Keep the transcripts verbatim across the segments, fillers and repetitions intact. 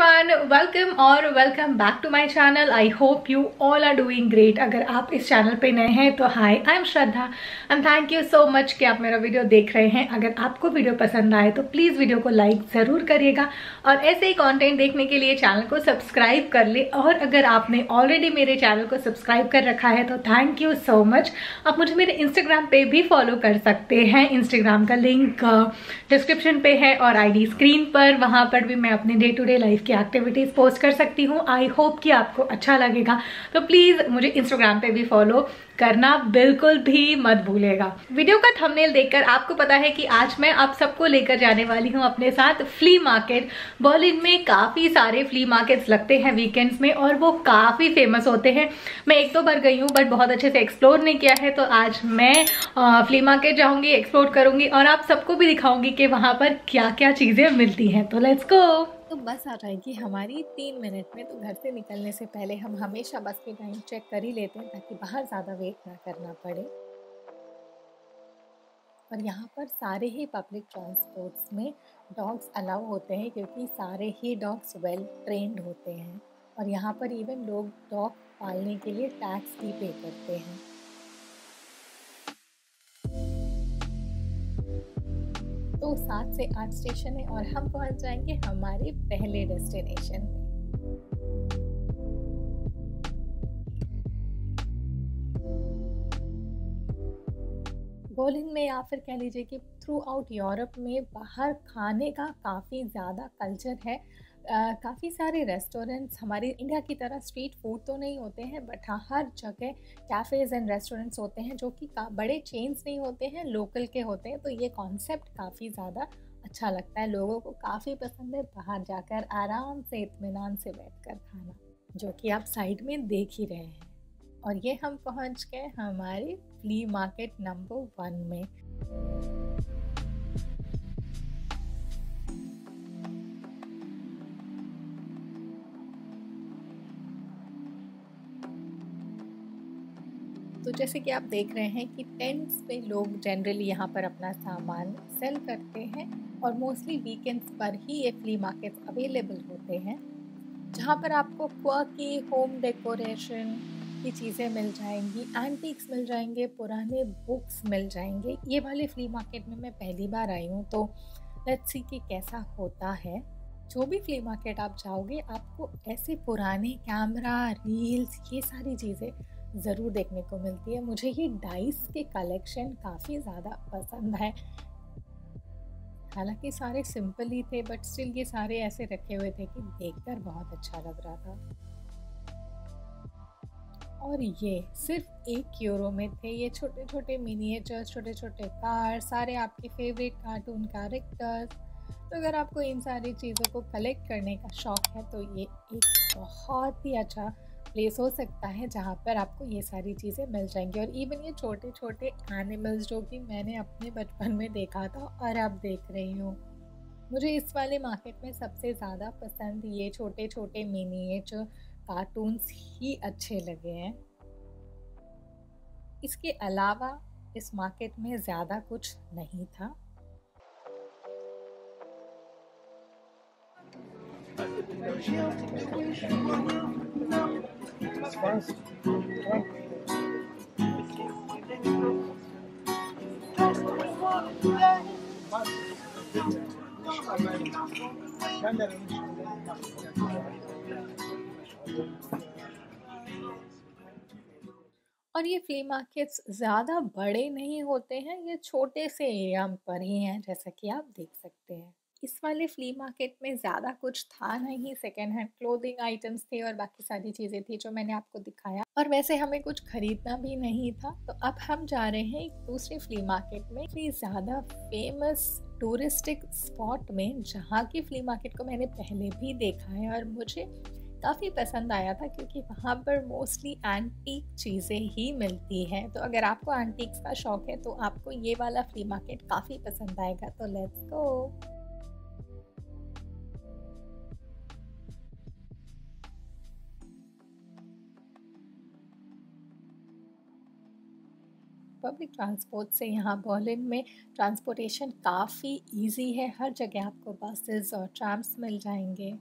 Everyone, welcome और welcome back to my channel. I hope you all are doing great. अगर आप इस channel पे नए हैं तो hi, I am Shraddha and thank you so much कि आप मेरा वीडियो देख रहे हैं। अगर आपको वीडियो पसंद आए तो प्लीज़ वीडियो को लाइक ज़रूर करिएगा और ऐसे ही कंटेंट देखने के लिए चैनल को सब्सक्राइब कर ले। और अगर आपने ऑलरेडी मेरे चैनल को सब्सक्राइब कर रखा है तो थैंक यू सो मच। आप मुझे मेरे इंस्टाग्राम पे भी फॉलो कर सकते हैं। इंस्टाग्राम का लिंक डिस्क्रिप्शन पे है और आई डी स्क्रीन पर। वहाँ पर भी मैं अपने डे टू डे लाइफ की एक्टिविटीज़ पोस्ट कर सकती हूँ। आई होप कि आपको अच्छा लगेगा, तो प्लीज़ मुझे इंस्टाग्राम पे भी फॉलो करना बिल्कुल भी मत भूलेगा। वीडियो का थंबनेल देखकर आपको पता है कि आज मैं आप सबको लेकर जाने वाली हूँ अपने साथ फ्ली मार्केट। बर्लिन में काफ़ी सारे फ्ली मार्केट्स लगते हैं वीकेंड्स में और वो काफ़ी फेमस होते हैं। मैं एक दो बार गई हूँ बट बहुत अच्छे से एक्सप्लोर नहीं किया है, तो आज मैं आ, फ्ली मार्केट जाऊँगी, एक्सप्लोर करूँगी और आप सबको भी दिखाऊँगी कि वहाँ पर क्या क्या चीज़ें मिलती हैं। तो लेट्स गो। तो बस आ जाएगी हमारी तीन मिनट में, तो घर से निकलने से पहले हम हमेशा बस के टाइम चेक कर ही लेते हैं ताकि बाहर ज़्यादा वेट ना करना पड़े। और यहाँ पर सारे ही पब्लिक ट्रांसपोर्ट्स में डॉग्स अलाउ होते हैं क्योंकि सारे ही डॉग्स वेल ट्रेंड होते हैं। और यहाँ पर इवन लोग डॉग पालने के लिए टैक्स भी पे करते हैं। तो सात से आठ स्टेशन है और हम पहुंच जाएंगे हमारे पहले डेस्टिनेशन में। बर्लिन में या फिर कह लीजिए कि थ्रू आउट यूरोप में बाहर खाने का काफ़ी ज़्यादा कल्चर है। Uh, काफ़ी सारे रेस्टोरेंट्स हमारे इंडिया की तरह स्ट्रीट फूड तो नहीं होते हैं, बट हाँ हर जगह कैफ़ेज़ एंड रेस्टोरेंट्स होते हैं जो कि बड़े चेन्स नहीं होते हैं, लोकल के होते हैं। तो ये कॉन्सेप्ट काफ़ी ज़्यादा अच्छा लगता है, लोगों को काफ़ी पसंद है बाहर जाकर आराम से इत्मीनान से बैठकर खाना, जो कि आप साइड में देख ही रहे हैं। और ये हम पहुँच गए हमारे फ्ली मार्केट नंबर वन में। तो जैसे कि आप देख रहे हैं कि टेंट्स पे लोग जनरली यहाँ पर अपना सामान सेल करते हैं और मोस्टली वीकेंड्स पर ही ये फ्ली मार्केट्स अवेलेबल होते हैं, जहाँ पर आपको क्वाकी होम डेकोरेशन की चीज़ें मिल जाएंगी, एंटीक्स मिल जाएंगे, पुराने बुक्स मिल जाएंगे। ये वाले फ्ली मार्केट में मैं पहली बार आई हूँ, तो लेट्स सी कि कैसा होता है। जो भी फ्ली मार्केट आप जाओगे आपको ऐसे पुराने कैमरा, रील्स, ये सारी चीज़ें ज़रूर देखने को मिलती है। मुझे ये डाइस के कलेक्शन काफ़ी ज़्यादा पसंद है। हालांकि सारे सिंपल ही थे बट स्टिल ये सारे ऐसे रखे हुए थे कि देखकर बहुत अच्छा लग रहा था। और ये सिर्फ एक यूरो में थे। ये छोटे छोटे मिनिएचर, छोटे छोटे कार, सारे आपके फेवरेट कार्टून कैरेक्टर्स। तो अगर आपको इन सारी चीज़ों को कलेक्ट करने का शौक़ है तो ये एक बहुत ही अच्छा प्लेस हो सकता है जहाँ पर आपको ये सारी चीज़ें मिल जाएंगी। और इवन ये छोटे छोटे एनिमल्स जो कि मैंने अपने बचपन में देखा था और अब देख रही हूँ। मुझे इस वाले मार्केट में सबसे ज़्यादा पसंद ये छोटे छोटे मिनिएचर कार्टून्स ही अच्छे लगे हैं। इसके अलावा इस मार्केट में ज़्यादा कुछ नहीं था। और ये फ्ली मार्केट्स ज़्यादा बड़े नहीं होते हैं, ये छोटे से एरिया पर ही हैं जैसा कि आप देख सकते हैं। इस वाले फ्ली मार्केट में ज़्यादा कुछ था नहीं। सेकेंड हैंड क्लोथिंग आइटम्स थे और बाकी सारी चीज़ें थी जो मैंने आपको दिखाया। और वैसे हमें कुछ खरीदना भी नहीं था, तो अब हम जा रहे हैं एक दूसरे फ्ली मार्केट में, फ्ली ज़्यादा फेमस टूरिस्टिक स्पॉट में, जहाँ की फ्ली मार्केट को मैंने पहले भी देखा है और मुझे काफ़ी पसंद आया था क्योंकि वहाँ पर मोस्टली एंटीक चीज़ें ही मिलती हैं। तो अगर आपको एंटीक्स का शौक़ है तो आपको ये वाला फ्ली मार्केट काफ़ी पसंद आएगा। तो लेट्स गो। पब्लिक ट्रांसपोर्ट से यहाँ बर्लिन में ट्रांसपोर्टेशन काफ़ी इजी है। हर जगह आपको बसेस और ट्राम्स मिल जाएंगे।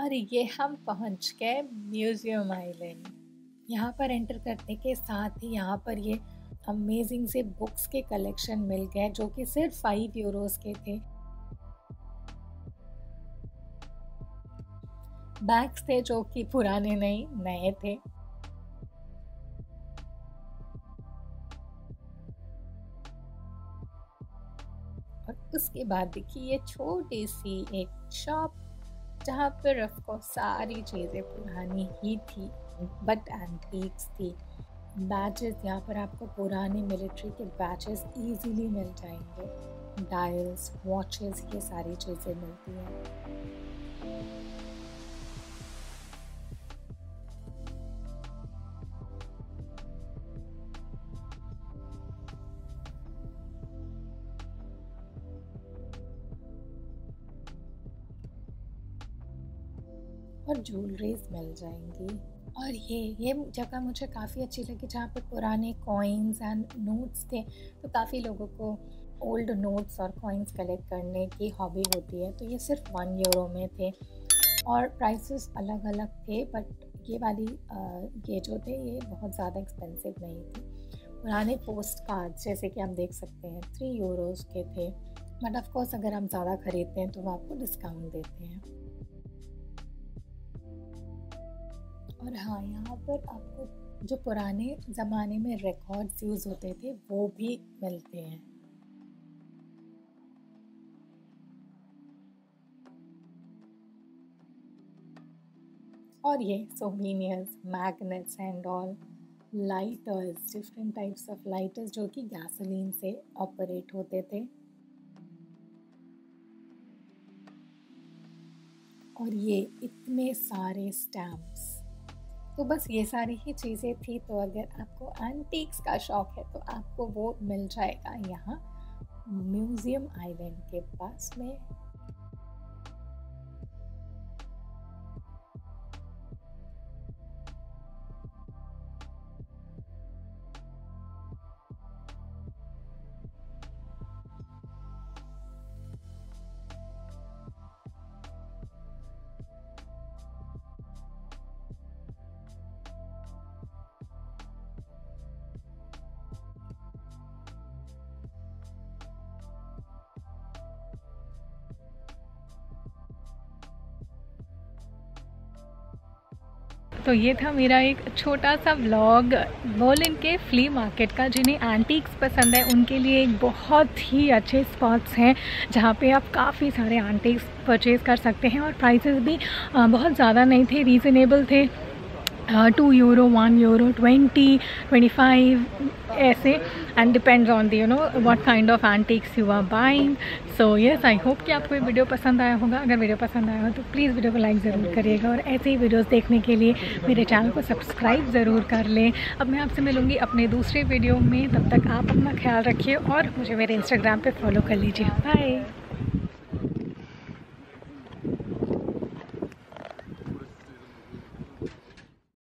और ये हम पहुंच गए म्यूजियम आइलैंड। यहाँ पर एंटर करने के साथ ही यहाँ पर ये अमेजिंग से बुक्स के कलेक्शन मिल गए जो कि सिर्फ फाइव यूरोस के थे। बैग्स थे जो कि पुराने नहीं नए थे। और उसके बाद देखिए ये छोटी सी एक शॉप जहाँ पर ऑफकोर्स सारी चीज़ें पुरानी ही थी, बट एंटीक्स थी। बैचेस, यहाँ पर आपको पुराने मिलिट्री के बैचेस इजीली मिल जाएंगे। डायल्स, वॉचेस, ये सारी चीज़ें मिलती हैं। और ज्वेलरीज मिल जाएंगी। और ये ये जगह मुझे काफ़ी अच्छी लगी जहाँ पर पुराने कॉइन्स एंड नोट्स थे। तो काफ़ी लोगों को ओल्ड नोट्स और कॉइन्स कलेक्ट करने की हॉबी होती है। तो ये सिर्फ वन यूरो में थे और प्राइसेस अलग अलग थे, बट ये वाली ये जो थे ये बहुत ज़्यादा एक्सपेंसिव नहीं थे। पुराने पोस्ट कार्ड्स जैसे कि हम देख सकते हैं थ्री यूरोज़ के थे, बट ऑफकोर्स अगर हम ज़्यादा खरीदते हैं तो वो आपको डिस्काउंट देते हैं। और हाँ, यहाँ पर आपको जो पुराने ज़माने में रिकॉर्ड्स यूज़ होते थे वो भी मिलते हैं। और ये souvenirs, magnets and all, lighters, different types of lighters जो कि गैसोलीन से ऑपरेट होते थे। और ये इतने सारे स्टैम्प्स। तो बस ये सारी ही चीज़ें थी। तो अगर आपको एंटीक्स का शौक़ है तो आपको वो मिल जाएगा यहाँ म्यूज़ियम आइलैंड के पास में। तो ये था मेरा एक छोटा सा व्लॉग वर्लिन के फ्ली मार्केट का। जिन्हें एंटीक्स पसंद है उनके लिए एक बहुत ही अच्छे स्पॉट्स हैं जहाँ पे आप काफ़ी सारे एंटीक्स परचेज़ कर सकते हैं। और प्राइसेस भी बहुत ज़्यादा नहीं थे, रीज़नेबल थे। Two euro, one euro, twenty, twenty five ऐसे, and depends on the you know what kind of antiques you are buying. So yes, I hope कि आपको ये वीडियो पसंद आया होगा। अगर वीडियो पसंद आया हो तो प्लीज़ वीडियो को लाइक ज़रूर करिएगा और ऐसे ही वीडियोस देखने के लिए मेरे चैनल को सब्सक्राइब ज़रूर कर लें। अब मैं आपसे मिलूँगी अपने दूसरे वीडियो में। तब तक आप अपना ख्याल रखिए और मुझे मेरे इंस्टाग्राम पर फॉलो कर लीजिए। बाय।